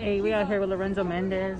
Hey, we out here with Lorenzo Mendez.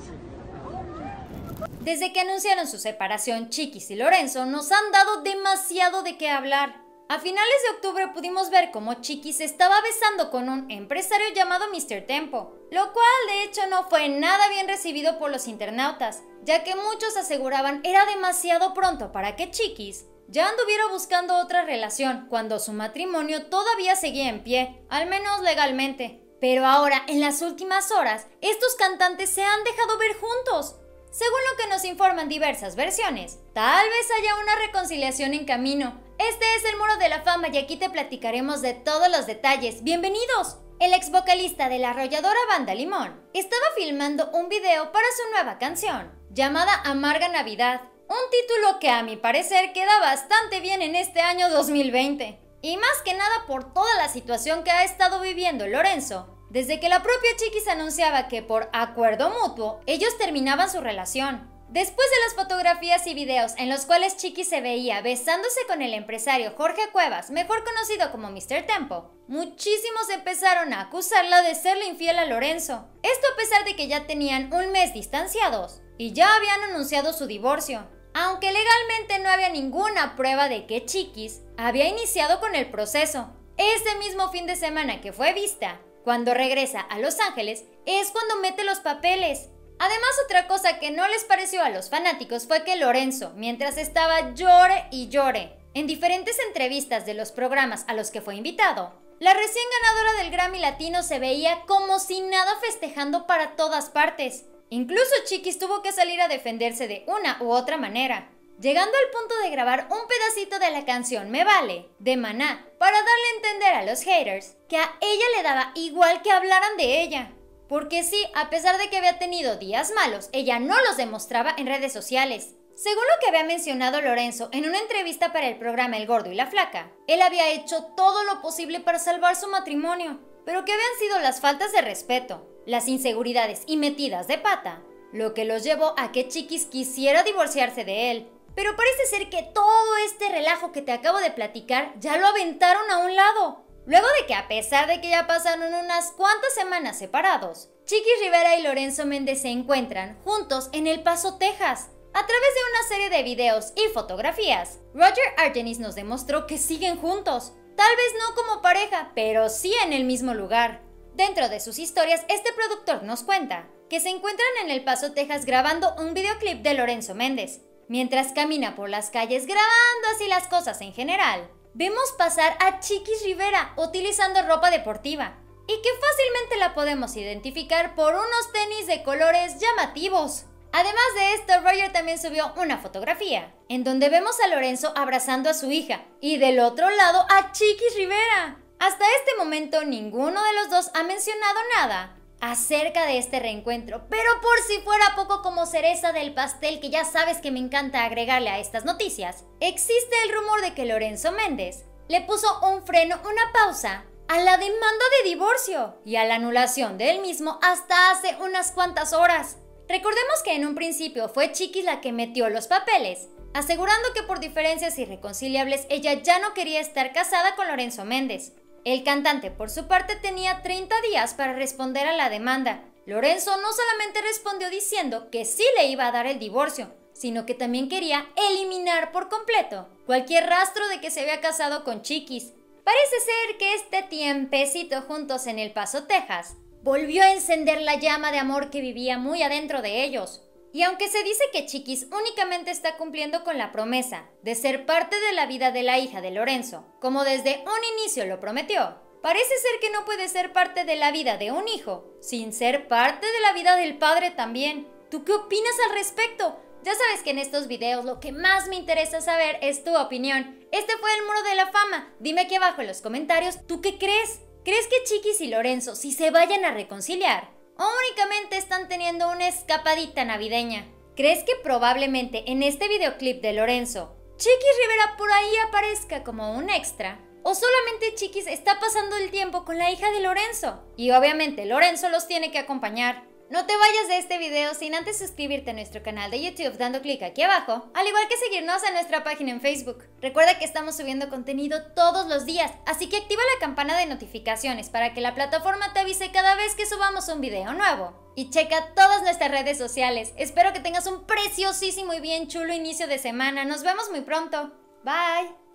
Desde que anunciaron su separación, Chiquis y Lorenzo nos han dado demasiado de qué hablar. A finales de octubre pudimos ver cómo Chiquis estaba besando con un empresario llamado Mr. Tempo, lo cual de hecho no fue nada bien recibido por los internautas, ya que muchos aseguraban era demasiado pronto para que Chiquis ya anduviera buscando otra relación cuando su matrimonio todavía seguía en pie, al menos legalmente. Pero ahora, en las últimas horas, estos cantantes se han dejado ver juntos. Según lo que nos informan diversas versiones, tal vez haya una reconciliación en camino. Este es El Muro de la Fama y aquí te platicaremos de todos los detalles. ¡Bienvenidos! El ex vocalista de la arrolladora Banda Limón estaba filmando un video para su nueva canción, llamada Amarga Navidad, un título que a mi parecer queda bastante bien en este año 2020. Y más que nada por toda la situación que ha estado viviendo Lorenzo, desde que la propia Chiquis anunciaba que por acuerdo mutuo, ellos terminaban su relación. Después de las fotografías y videos en los cuales Chiquis se veía besándose con el empresario Jorge Cuevas, mejor conocido como Mr. Tempo, muchísimos empezaron a acusarla de serle infiel a Lorenzo. Esto a pesar de que ya tenían un mes distanciados y ya habían anunciado su divorcio, aunque legalmente no había ninguna prueba de que Chiquis había iniciado con el proceso. Ese mismo fin de semana que fue vista, cuando regresa a Los Ángeles, es cuando mete los papeles. Además, otra cosa que no les pareció a los fanáticos fue que Lorenzo, mientras estaba llore y llore en diferentes entrevistas de los programas a los que fue invitado, la recién ganadora del Grammy Latino se veía como si nada festejando para todas partes. Incluso Chiquis tuvo que salir a defenderse de una u otra manera, llegando al punto de grabar un pedacito de la canción Me Vale, de Maná, para darle a entender a los haters que a ella le daba igual que hablaran de ella. Porque sí, a pesar de que había tenido días malos, ella no los demostraba en redes sociales. Según lo que había mencionado Lorenzo en una entrevista para el programa El Gordo y la Flaca, él había hecho todo lo posible para salvar su matrimonio, pero que habían sido las faltas de respeto, las inseguridades y metidas de pata, lo que los llevó a que Chiquis quisiera divorciarse de él. Pero parece ser que todo este relajo que te acabo de platicar ya lo aventaron a un lado. Luego de que, a pesar de que ya pasaron unas cuantas semanas separados, Chiquis Rivera y Lorenzo Mendez se encuentran juntos en El Paso, Texas. A través de una serie de videos y fotografías, Roger Argenis nos demostró que siguen juntos, tal vez no como pareja, pero sí en el mismo lugar. Dentro de sus historias, este productor nos cuenta que se encuentran en El Paso, Texas grabando un videoclip de Lorenzo Mendez. Mientras camina por las calles grabando así las cosas en general, vemos pasar a Chiquis Rivera utilizando ropa deportiva y que fácilmente la podemos identificar por unos tenis de colores llamativos. Además de esto, Roger también subió una fotografía en donde vemos a Lorenzo abrazando a su hija y del otro lado a Chiquis Rivera. Hasta este momento ninguno de los dos ha mencionado nada acerca de este reencuentro, pero por si fuera poco, como cereza del pastel que ya sabes que me encanta agregarle a estas noticias, existe el rumor de que Lorenzo Mendez le puso un freno, una pausa, a la demanda de divorcio y a la anulación del mismo hasta hace unas cuantas horas. Recordemos que en un principio fue Chiquis la que metió los papeles, asegurando que por diferencias irreconciliables ella ya no quería estar casada con Lorenzo Mendez. El cantante, por su parte, tenía 30 días para responder a la demanda. Lorenzo no solamente respondió diciendo que sí le iba a dar el divorcio, sino que también quería eliminar por completo cualquier rastro de que se había casado con Chiquis. Parece ser que este tiempecito juntos en El Paso, Texas, volvió a encender la llama de amor que vivía muy adentro de ellos. Y aunque se dice que Chiquis únicamente está cumpliendo con la promesa de ser parte de la vida de la hija de Lorenzo, como desde un inicio lo prometió, parece ser que no puede ser parte de la vida de un hijo sin ser parte de la vida del padre también. ¿Tú qué opinas al respecto? Ya sabes que en estos videos lo que más me interesa saber es tu opinión. Este fue El Muro de la Fama. Dime aquí abajo en los comentarios, ¿tú qué crees? ¿Crees que Chiquis y Lorenzo sí se vayan a reconciliar? ¿O únicamente están teniendo una escapadita navideña? ¿Crees que probablemente en este videoclip de Lorenzo, Chiquis Rivera por ahí aparezca como un extra? ¿O solamente Chiquis está pasando el tiempo con la hija de Lorenzo? Y obviamente Lorenzo los tiene que acompañar. No te vayas de este video sin antes suscribirte a nuestro canal de YouTube dando clic aquí abajo, al igual que seguirnos en nuestra página en Facebook. Recuerda que estamos subiendo contenido todos los días, así que activa la campana de notificaciones para que la plataforma te avise cada vez que subamos un video nuevo. Y checa todas nuestras redes sociales. Espero que tengas un preciosísimo y bien chulo inicio de semana. Nos vemos muy pronto. Bye.